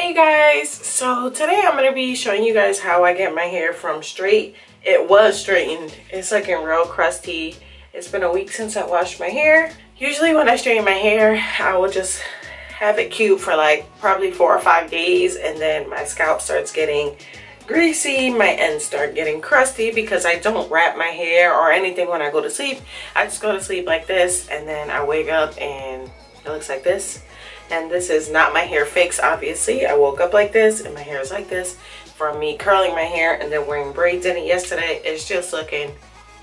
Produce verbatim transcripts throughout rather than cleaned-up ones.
Hey guys, so today I'm going to be showing you guys how I get my hair from straight. It was straightened. It's looking real crusty. It's been a week since I washed my hair. Usually when I straighten my hair, I will just have it cute for like probably four or five days and then my scalp starts getting greasy, my ends start getting crusty because I don't wrap my hair or anything when I go to sleep. I just go to sleep like this and then I wake up and it looks like this. And this is not my hair fix, obviously. I woke up like this and my hair is like this from me curling my hair and then wearing braids in it yesterday. It's just looking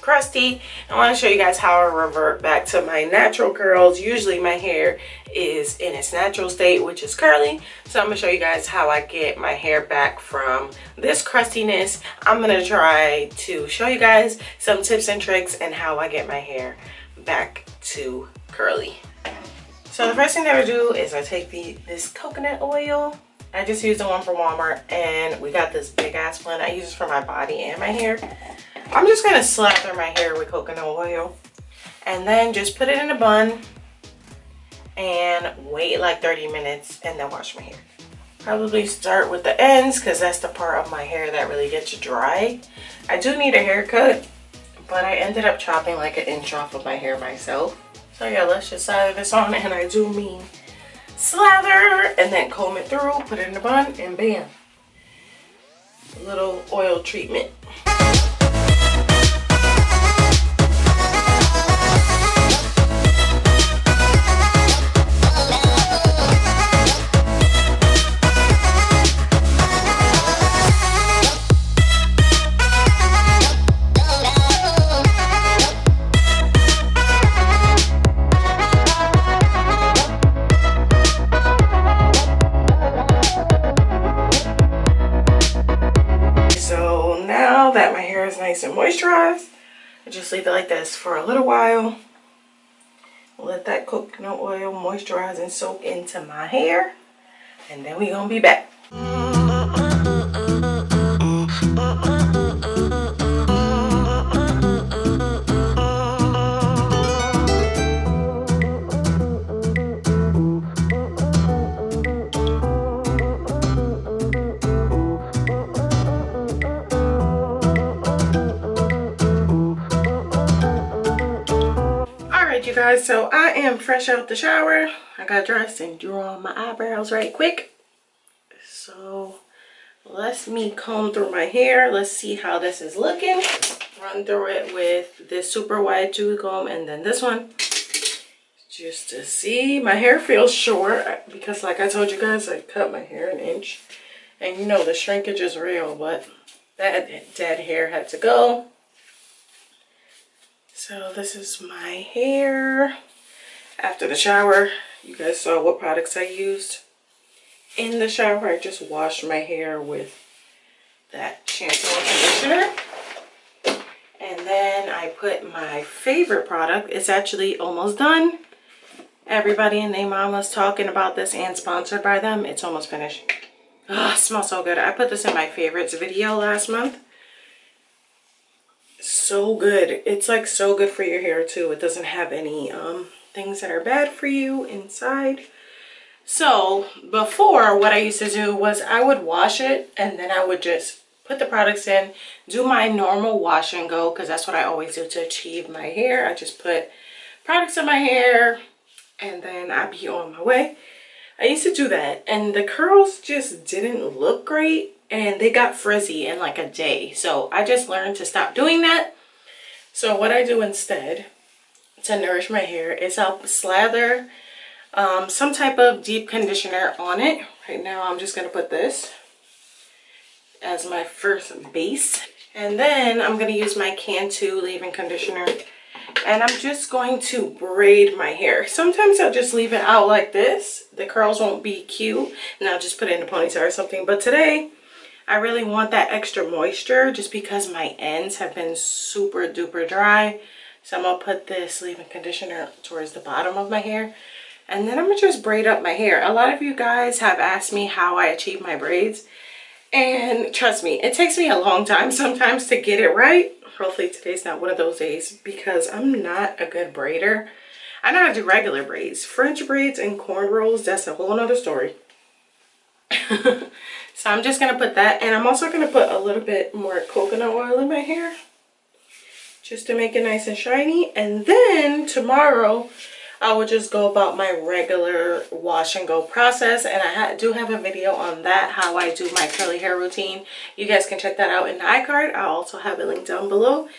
crusty. I want to show you guys how I revert back to my natural curls. Usually my hair is in its natural state, which is curly. So I'm going to show you guys how I get my hair back from this crustiness. I'm going to try to show you guys some tips and tricks and how I get my hair back to curly. So the first thing that I do is I take the this coconut oil. I just used the one from Walmart and we got this big ass one. I use it for my body and my hair. I'm just gonna slather my hair with coconut oil and then just put it in a bun and wait like thirty minutes and then wash my hair. Probably start with the ends because that's the part of my hair that really gets dry. I do need a haircut, but I ended up chopping like an inch off of my hair myself. So yeah, let's just slather this on, and I do mean slather, and then comb it through, put it in a bun, and bam. A little oil treatment. And moisturize. I just leave it like this for a little while. Let that coconut oil moisturize and soak into my hair, and then we're gonna be back. Guys, so I am fresh out the shower. I got dressed and drew on my eyebrows right quick. So let me comb through my hair. Let's see how this is looking. Run through it with this super wide chewy comb and then this one just to see. My hair feels short because like I told you guys, I cut my hair an inch and you know the shrinkage is real, but that dead hair had to go. So this is my hair after the shower. You guys saw what products I used in the shower. I just washed my hair with that shampoo and conditioner. And then I put my favorite product. It's actually almost done. Everybody and their mama's talking about this and sponsored by them. It's almost finished. Oh, it smells so good. I put this in my favorites video last month. So good. It's like so good for your hair too. It doesn't have any um things that are bad for you inside. So before, what I used to do was I would wash it and then I would just put the products in, do my normal wash and go, because that's what I always do to achieve my hair. I just put products in my hair and then I'd be on my way. I used to do that and the curls just didn't look great. And they got frizzy in like a day. So I just learned to stop doing that. So what I do instead to nourish my hair is I'll slather um, some type of deep conditioner on it. Right now I'm just going to put this as my first base. And then I'm going to use my Cantu leave-in conditioner. And I'm just going to braid my hair. Sometimes I'll just leave it out like this. The curls won't be cute. And I'll just put it in a ponytail or something. But today, I really want that extra moisture just because my ends have been super duper dry. So I'm gonna put this leave-in conditioner towards the bottom of my hair. And then I'm gonna just braid up my hair. A lot of you guys have asked me how I achieve my braids. And trust me, it takes me a long time sometimes to get it right. Hopefully today's not one of those days because I'm not a good braider. I know how to do regular braids. French braids and cornrows, that's a whole nother story. So I'm just going to put that, and I'm also going to put a little bit more coconut oil in my hair just to make it nice and shiny. And then tomorrow I will just go about my regular wash and go process, and I ha do have a video on that, how I do my curly hair routine. You guys can check that out in the iCard. I'll also have it linked down below in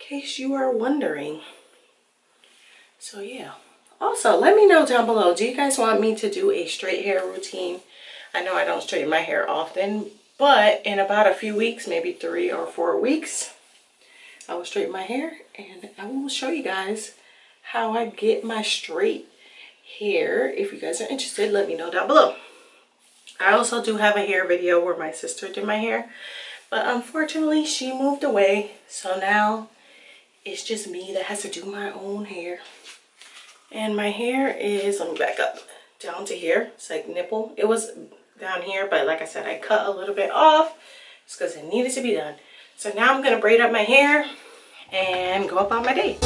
case you are wondering. So yeah. Also, let me know down below, do you guys want me to do a straight hair routine? I know I don't straighten my hair often, but in about a few weeks, maybe three or four weeks, I will straighten my hair and I will show you guys how I get my straight hair. If you guys are interested, let me know down below. I also do have a hair video where my sister did my hair, but unfortunately she moved away. So now it's just me that has to do my own hair. And my hair is, let me back up, down to here. It's like nipple. It was down here, but like I said, I cut a little bit off just because it needed to be done. So now I'm going to braid up my hair and go about my day.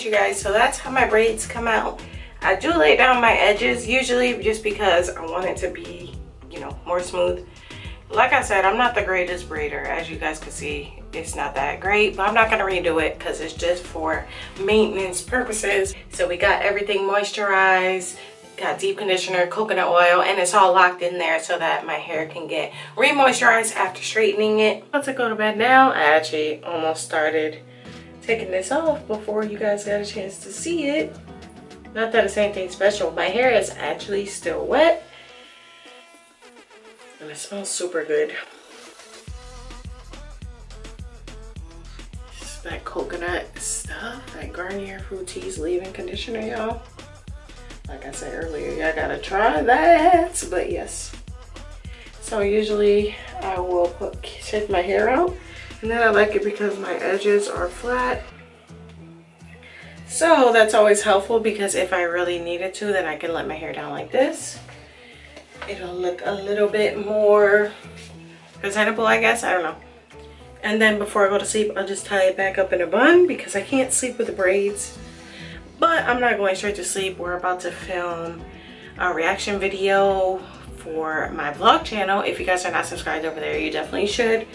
You guys, so that's how my braids come out. I do lay down my edges usually just because I want it to be, you know, more smooth. Like I said, I'm not the greatest braider, as you guys can see. It's not that great, but I'm not going to redo it because it's just for maintenance purposes. So we got everything moisturized, got deep conditioner, coconut oil, and it's all locked in there so that my hair can get re-moisturized after straightening it. About to go to bed now. I actually almost started taking this off before you guys got a chance to see it. Not that it's anything special. My hair is actually still wet and it smells super good. It's that coconut stuff, that Garnier Fructis leave-in conditioner, y'all. Like I said earlier, y'all gotta try that. But yes, so usually I will put take my hair out. And then I like it because my edges are flat. So that's always helpful because if I really needed to, then I can let my hair down like this. It'll look a little bit more presentable, I guess. I don't know. And then before I go to sleep, I'll just tie it back up in a bun because I can't sleep with the braids. But I'm not going straight to sleep. We're about to film a reaction video for my vlog channel. If you guys are not subscribed over there, you definitely should.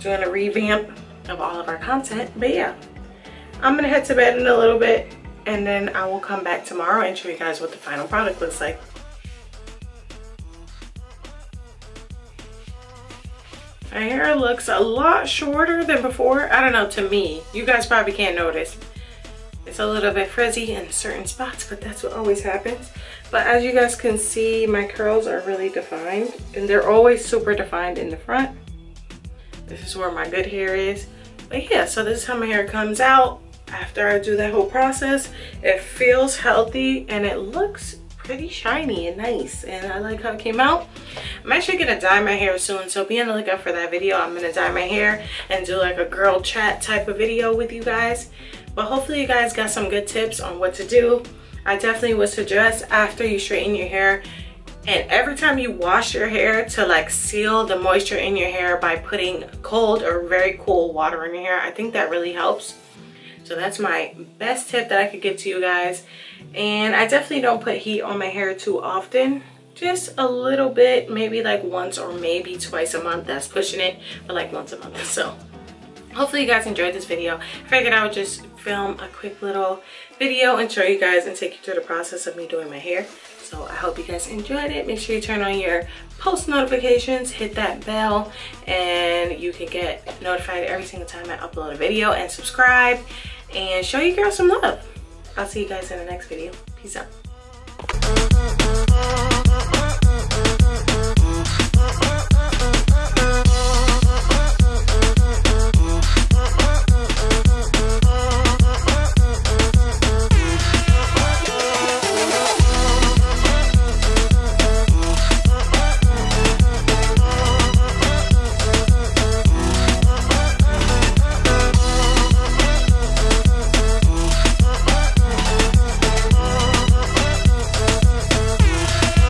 Doing a revamp of all of our content. But yeah, I'm gonna head to bed in a little bit and then I will come back tomorrow and show you guys what the final product looks like. My hair looks a lot shorter than before. I don't know, to me, you guys probably can't notice. It's a little bit frizzy in certain spots, but that's what always happens. But as you guys can see, my curls are really defined and they're always super defined in the front. This is where my good hair is. But yeah, so this is how my hair comes out after I do that whole process. It feels healthy and it looks pretty shiny and nice. And I like how it came out. I'm actually gonna dye my hair soon, so be on the lookout for that video. I'm gonna dye my hair and do like a girl chat type of video with you guys. But hopefully you guys got some good tips on what to do. I definitely would suggest after you straighten your hair, and every time you wash your hair, to like seal the moisture in your hair by putting cold or very cool water in your hair. I think that really helps. So that's my best tip that I could give to you guys. And I definitely don't put heat on my hair too often. Just a little bit, maybe like once or maybe twice a month. That's pushing it, but like once a month. So hopefully you guys enjoyed this video. I figured I would just film a quick little video and show you guys and take you through the process of me doing my hair. So I hope you guys enjoyed it. Make sure you turn on your post notifications, hit that bell, and you can get notified every single time I upload a video, and subscribe and show your girl some love. I'll see you guys in the next video. Peace out.